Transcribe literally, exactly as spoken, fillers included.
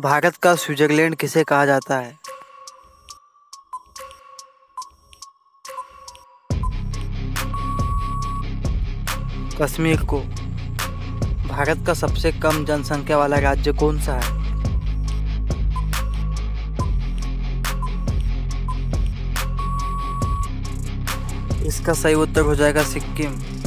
भारत का स्विट्जरलैंड किसे कहा जाता है? कश्मीर को। भारत का सबसे कम जनसंख्या वाला राज्य कौन सा है? इसका सही उत्तर हो जाएगा सिक्किम।